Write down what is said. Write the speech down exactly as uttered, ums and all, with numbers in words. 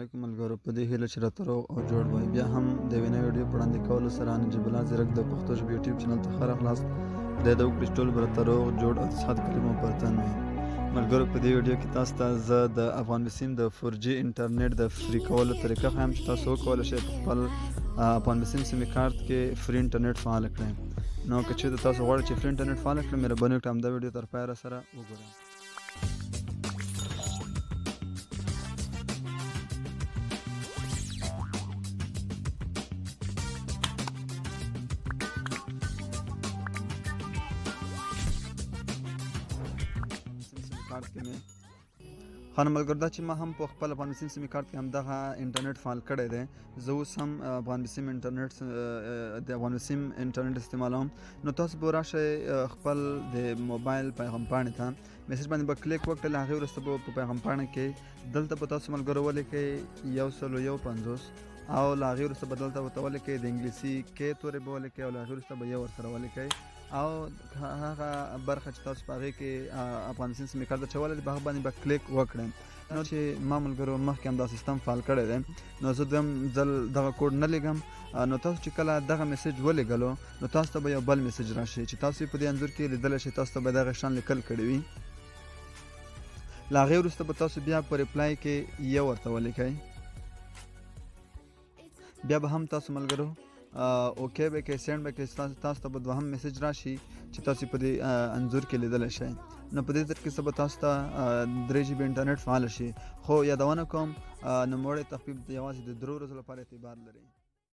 Assalamualaikum ملګرو په دې هیله چې راته او جوړ وای بیا هم د وینا ویډیو پراندې کول سره نجیب الله زیرک د پښتو ژبې یوټیوب چینل ته خره خلاص د دو کرسټول برته جوړ او صحت کلمو پرتن ملګرو په دې ویډیو کې تاسو ته زه د افغان وسیم د فور جی انټرنیټ د فری کولو طریقه هم تاسو کول شئ په خپل افغان وسیم سم کارت کې فری انټرنیټ فعال کړئ نو که چې تاسو غواړئ چې فری انټرنیټ فعال کړئ مې ربنه ټام دا ویډیو تر پای را سره وګورئ خانم ملګرو چې ما هم په خپل افغان وسیم سم کارت کې هم دغه انټرنیټ فعال کړی دی زه اوس هم افغان وسیم انټرنیټ د افغان وسیم انټرنیټ استعمالوم نو تاسو به راشئ خپل د موبایل پیغام پاڼې ته میسج باندې به کلیک وکړئ له هغې وروسته به په پیغام پاڼه کې دلته په تاسو ملګرو ولیکئ یو سل یو پنځوس او له هغې وروسته به دلته ورته ولیکئ د انګلیسي کې تورې به ولیکئ او له هغې وروسته به یو ورسره ولیکئ او هغه برخه چې تاسو په هغې کې افغانستان سمې کارت اچولی دی په هغه باندې به کلیک وکړئ نو چې ما ملګرو مخکې همدا سیستم فعال کړی دی نو زه دویم ځل دغه کوډ نه لیږم نو تاسو چې کله دغه میسج ولیږلو نو تاسو ته به یو بل میسج راشي چې تاسو یې په دې انځور کې لیدلی شئ تاسو ته به دغه شان لیکل کړی وي له هغې وروسته به تاسو بیا په ریپلای کې یو ورته ولیکئ بیا به هم تاسو ملګرو اوکې به کې سند به کې تاسو ته به دوهم میسج راشي چې تاسو په دې انزور کې لیدلی شئ نو په دې تر کې سبا تاسو ته درې جي بي انټرنیټ فعال شي خو یادونه کوم نوموړی تخفیف یوازې د درو ورځو لپاره اعتبار لري